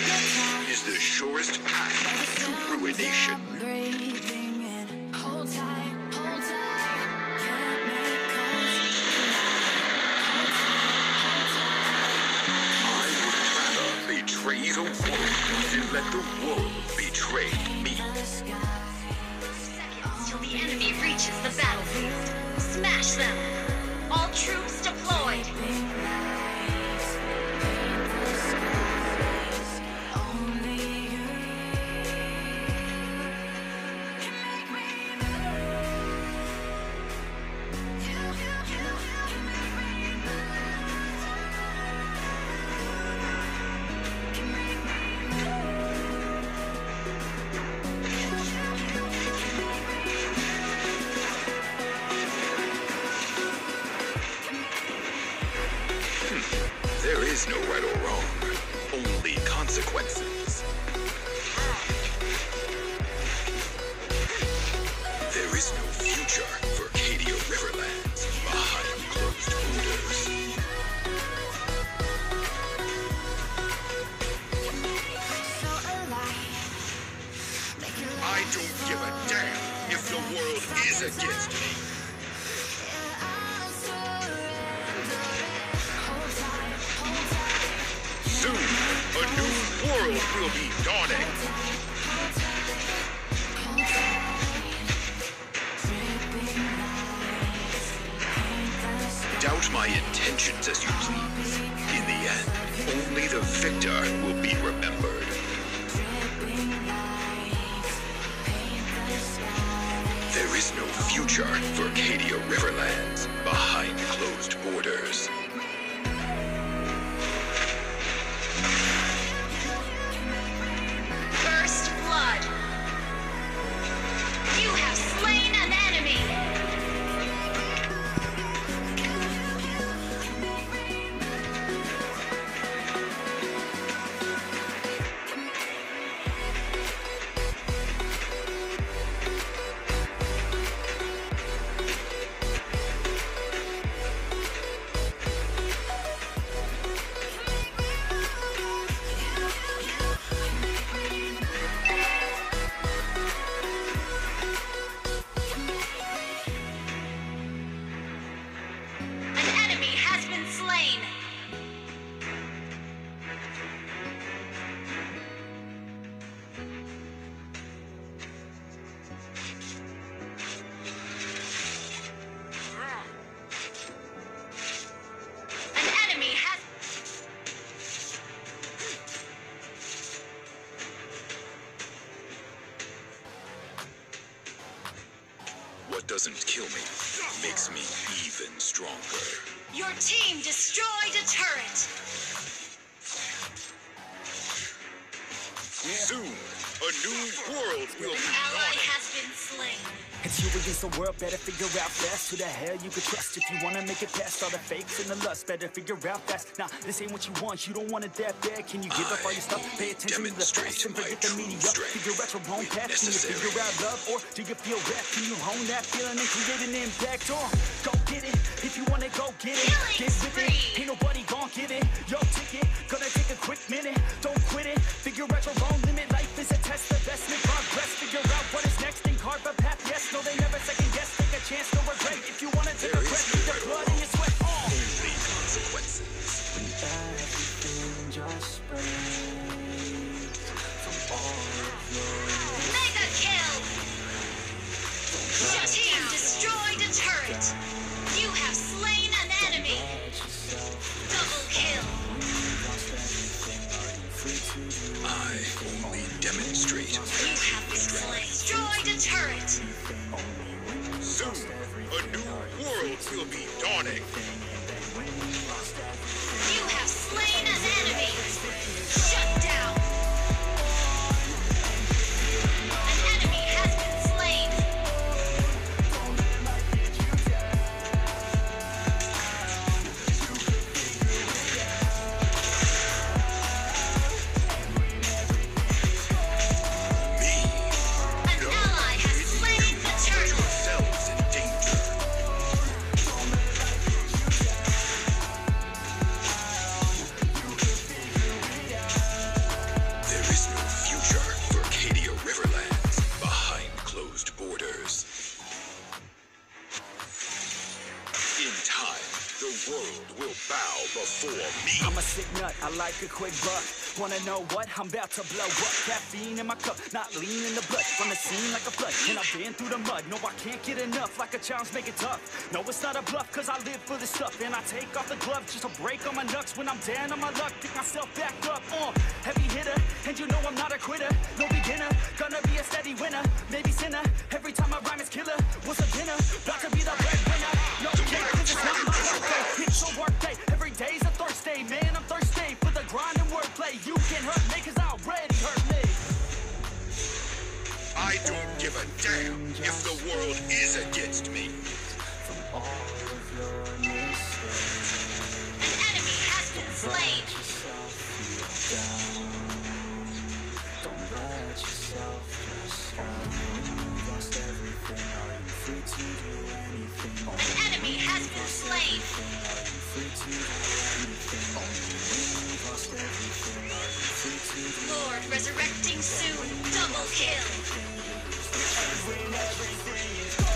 life is the surest path to ruination. I would rather betray the world than let the world betray me. Seconds till the enemy reaches the battlefield. Smash them! All troops deployed! There is no right or wrong, only consequences. There is no future for Cadia Riverlands behind closed borders. I don't give a damn if the world is against me. Soon, a new world will be dawning. Doubt my intentions as you please. In the end, only the victor will be remembered. There is no future for Cadia Riverlands behind closed borders. What doesn't kill me makes me even stronger. Your team destroyed a turret. Soon, a new world will be born. Ally has been slain. It's you against the world, better figure out fast who the hell you can trust. If you wanna make it past all the fakes and the lust, better figure out fast. Nah, this ain't what you want, you don't want it that bad. Can you give up all your stuff? Pay attention to the facts and forget the media. Figure out your own path. Can you figure out love, or do you feel wrath? Can you hone that feeling and create an impact? Or go get it, if you wanna go get it. Get with it, ain't nobody gon' get it. Your ticket, gonna take a quick minute. Don't quit it, figure out your own limit. Life is a test, the best in progress. Figure out what is next and carve a path. Yes, no, they never second guess. Take a chance, no regret. If you want to take a breath, get the blood in your sweat. Only consequences. When everything just breaks from all of your... Mega kill! Your team destroyed a turret. You have slain an enemy. Double kill. I only demonstrate. You have destroyed a turret. Soon, a new world will be dawning. You have slain an enemy. Shut down. An enemy has been slain. Yourselves in danger. like a quick buck. Wanna know what? I'm about to blow up. Caffeine in my cup, not lean in the blood. From the scene like a flood, and I've been through the mud. No, I can't get enough, like a challenge, make it tough. No, it's not a bluff, cause I live for this stuff. And I take off the gloves just to break on my knucks. When I'm down on my luck, pick myself back up. Heavy hitter, and you know I'm not a quitter. No beginner, gonna be a steady winner. Maybe sinner, every time I rhyme is killer. What's a dinner? About to be the breadwinner. No kidding, cause it's not my birthday. It's a work day, every day's a Thursday. Man, I'm thirsty for the grind and wordplay. You can't hurt me, cause I already hurt me. I don't give a damn if the world is against me. From all of your mistakes, an enemy has been slain. Don't let yourself just drown. You've lost everything. Are you free to do anything? An enemy has been slain. Are you free to do anything? You've lost everything. Are you free to do anything? Lord, resurrecting soon. Double kill. Everything is gone.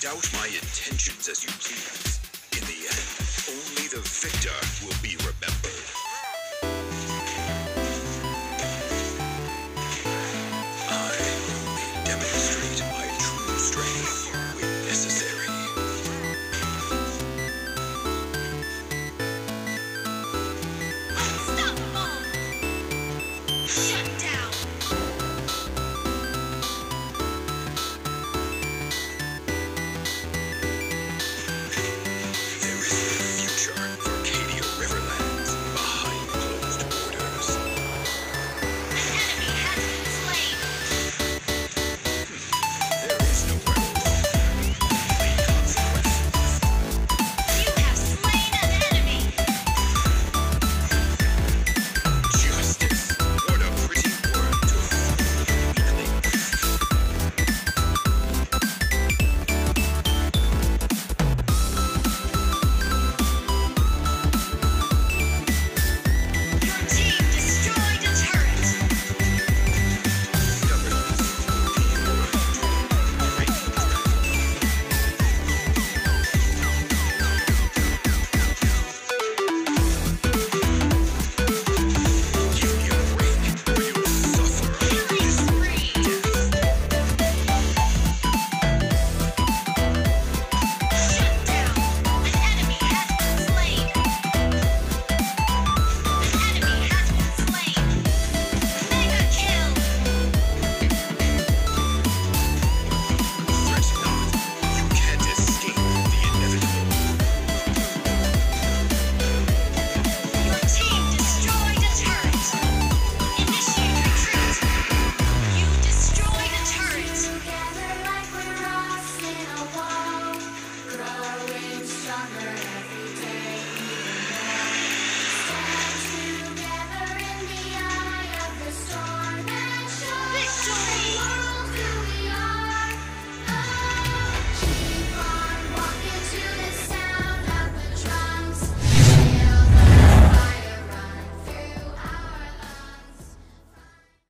Doubt my intentions as you please.